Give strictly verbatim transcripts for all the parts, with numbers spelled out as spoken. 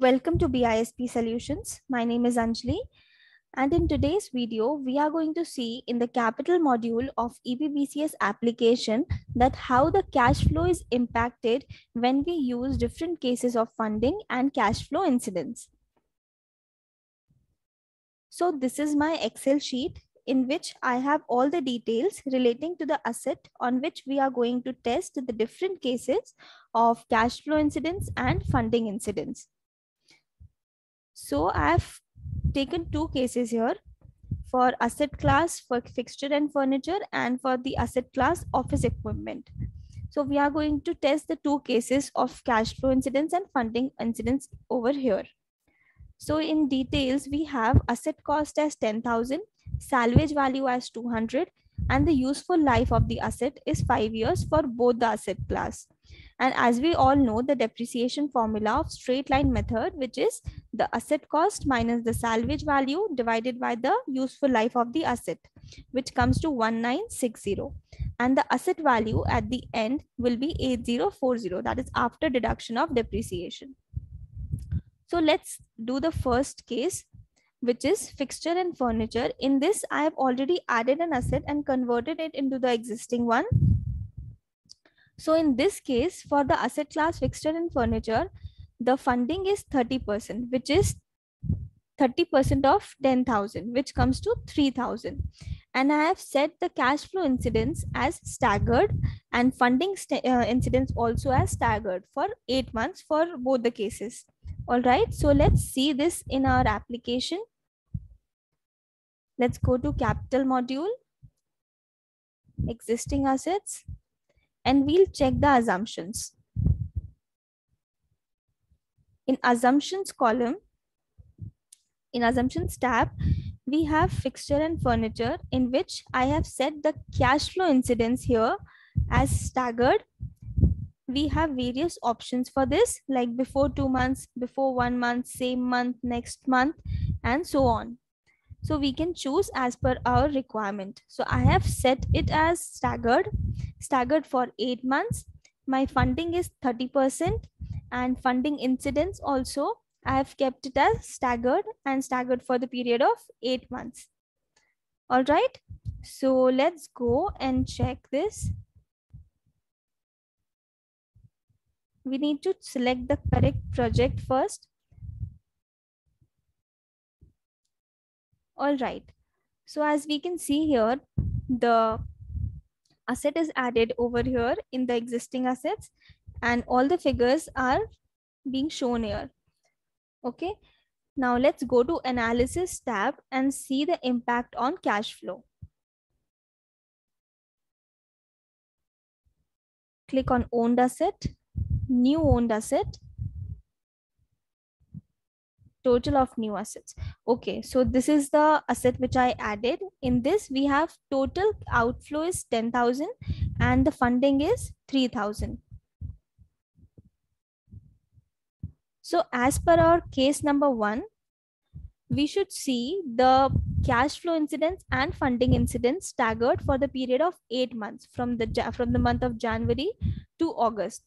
Welcome to B I S P Solutions. My name is Anjali, and in today's video, we are going to see in the capital module of E P B C S application that how the cash flow is impacted when we use different cases of funding and cash flow incidents. So this is my Excel sheet in which I have all the details relating to the asset on which we are going to test the different cases of cash flow incidents and funding incidents. So I've taken two cases here for asset class for fixture and furniture and for the asset class office equipment. So we are going to test the two cases of cash flow incidents and funding incidents over here. So in details, we have asset cost as ten thousand, salvage value as two hundred, and the useful life of the asset is five years for both the asset class. And as we all know, the depreciation formula of straight line method, which is the asset cost minus the salvage value divided by the useful life of the asset, which comes to one nine six zero. And the asset value at the end will be eight thousand forty, that is after deduction of depreciation. So let's do the first case, which is fixture and furniture. In this, I have already added an asset and converted it into the existing one. So in this case, for the asset class fixture and furniture, the funding is thirty percent, which is thirty percent of ten thousand, which comes to three thousand. And I have set the cash flow incidence as staggered and funding st uh, incidence also as staggered for eight months for both the cases. All right, so let's see this in our application. Let's go to capital module, existing assets, and we'll check the assumptions. In assumptions column, in assumptions tab, we have fixture and furniture, in which I have set the cash flow incidence here as staggered. We have various options for this, like before two months, before one month, same month, next month, and so on. So we can choose as per our requirement. So I have set it as staggered, staggered for eight months. My funding is thirty percent, and funding incidence also, I have kept it as staggered and staggered for the period of eight months. All right, so let's go and check this. We need to select the correct project first. All right, so as we can see here, the asset is added over here in the existing assets and all the figures are being shown here. Okay, now let's go to analysis tab and see the impact on cash flow. Click on owned asset, new owned asset, total of new assets. Okay, so this is the asset which I added. In this, we have total outflow is ten thousand and the funding is three thousand. So as per our case number one, we should see the cash flow incidents and funding incidents staggered for the period of eight months from the, from the month of January to August.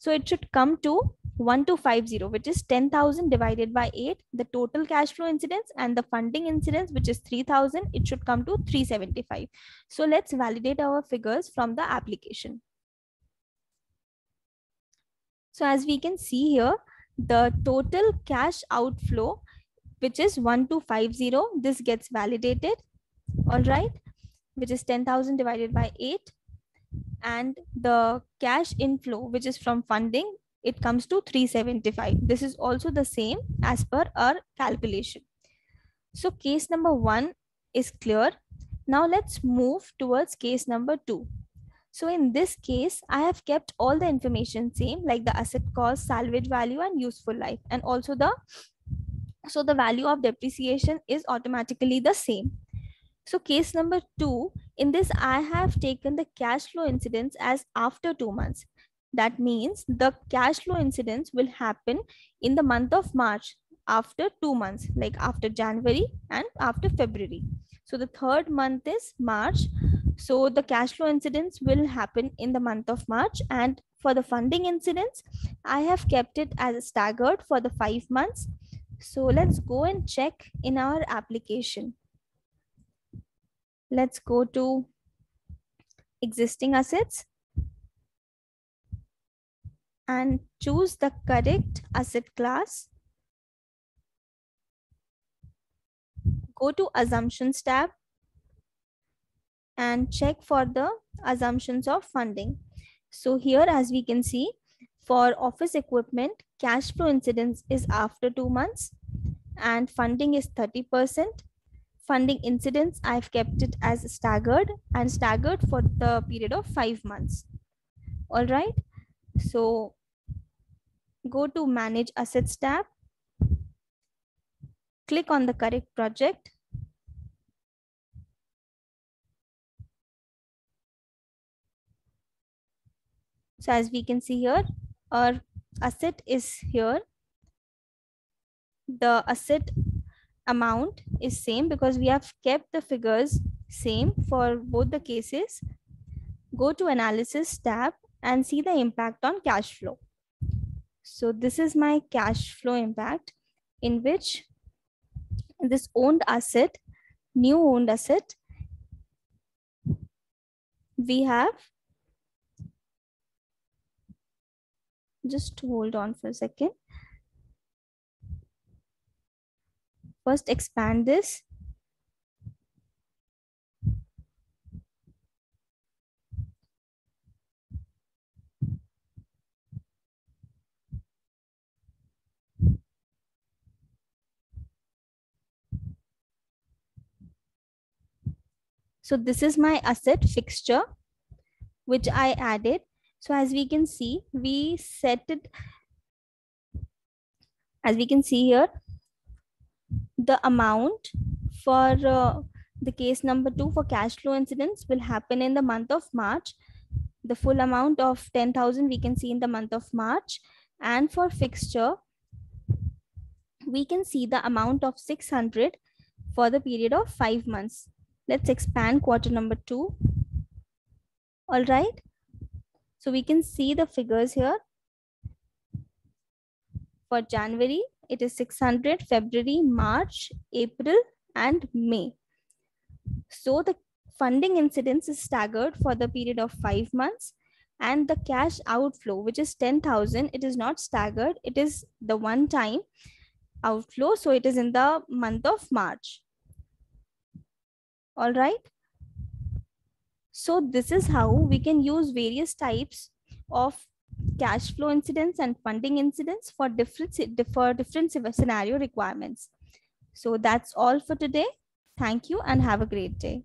So it should come to one two five zero, which is ten thousand divided by eight, the total cash flow incidence, and the funding incidence, which is three thousand, it should come to three seventy-five. So let's validate our figures from the application. So as we can see here, the total cash outflow, which is one two five zero, this gets validated, all right, which is ten thousand divided by eight, and the cash inflow, which is from funding, it comes to three seventy-five. This is also the same as per our calculation. So case number one is clear. Now let's move towards case number two. So in this case, I have kept all the information same, like the asset cost, salvage value, and useful life. And also the, so the value of depreciation is automatically the same. So case number two, in this, I have taken the cash flow incidence as after two months. That means the cash flow incidence will happen in the month of March after two months, like after January and after February. So the third month is March. So the cash flow incidence will happen in the month of March, and for the funding incidence, I have kept it as staggered for the five months. So let's go and check in our application. Let's go to existing assets and choose the correct asset class. Go to assumptions tab and check for the assumptions of funding. So here, as we can see, for office equipment, cash flow incidence is after two months and funding is thirty percent. Funding incidence, I've kept it as staggered and staggered for the period of five months. All right. So go to Manage Assets tab. Click on the correct project. So as we can see here, our asset is here. The asset amount is same because we have kept the figures same for both the cases. Go to Analysis tab and see the impact on cash flow. So this is my cash flow impact, in which this owned asset, new owned asset, we have, just hold on for a second. First expand this. So this is my asset fixture, which I added. So as we can see, we set it, as we can see here, the amount for uh, the case number two for cash flow incidence will happen in the month of March. The full amount of ten thousand we can see in the month of March. And for fixture, we can see the amount of six hundred for the period of five months. Let's expand quarter number two. All right. So we can see the figures here. For January, it is six hundred, February, March, April, and May. So the funding incidence is staggered for the period of five months. And the cash outflow, which is ten thousand, it is not staggered. It is the one-time outflow. So it is in the month of March. All right. So this is how we can use various types of cash flow incidents and funding incidents for different, for different scenario requirements. So that's all for today. Thank you and have a great day.